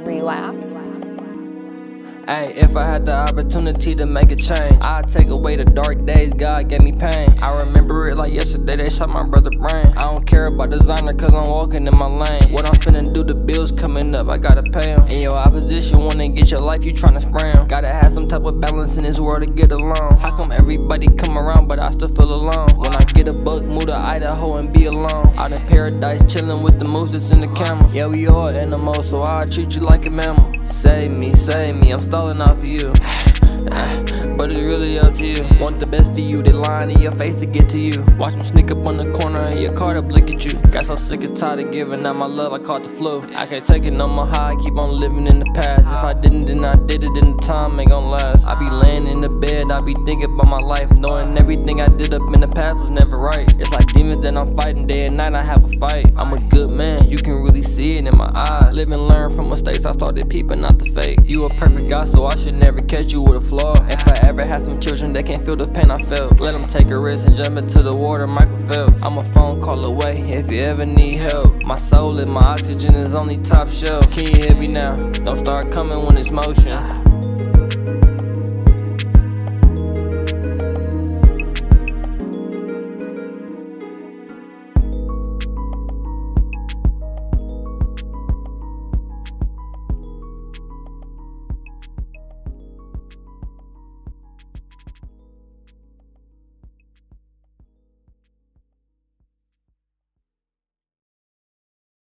Relapse. Ay, if I had the opportunity to make a change, I'd take away the dark days God gave me pain. I remember it like yesterday, they shot my brother's brain. I don't care about designer cause I'm walking in my lane. What I'm finna do, the bills coming up, I gotta pay them. In your opposition, wanna get your life, you tryna spray them. Gotta have some type of balance in this world to get along. How come everybody come around but I still feel alone? When I get a buck, move to Idaho and be alone. Out in paradise, chillin' with the mooses and the camels. Yeah, we all animals, so I treat you like a mammal. Save me, I'm stalling off of you. But it's really up to you. Want the best for you, they lying in your face to get to you. Watch them sneak up on the corner and your car to blick at you. Got so sick and tired of giving out my love, I caught the flu. I can't take it no more, high, I keep on living in the past. If I didn't, then I did it, and the time ain't gon' last. I be laying in the bed, I be thinking about my life, knowing everything I did up in the past was never right. It's like demons that I'm fighting, day and night I have a fight. I'm a good man, you can really see it in my eyes. Live and learn from mistakes, I started peeping out the fake. You a perfect guy, so I should never catch you with a flaw. If I ever had some children, they can't feel the pain I felt. Let them take a risk and jump into the water, Michael Phelps. I'm a phone call away if you ever need help. My soul and my oxygen is only top shelf. Can you hear me now? Don't start coming when it's motion.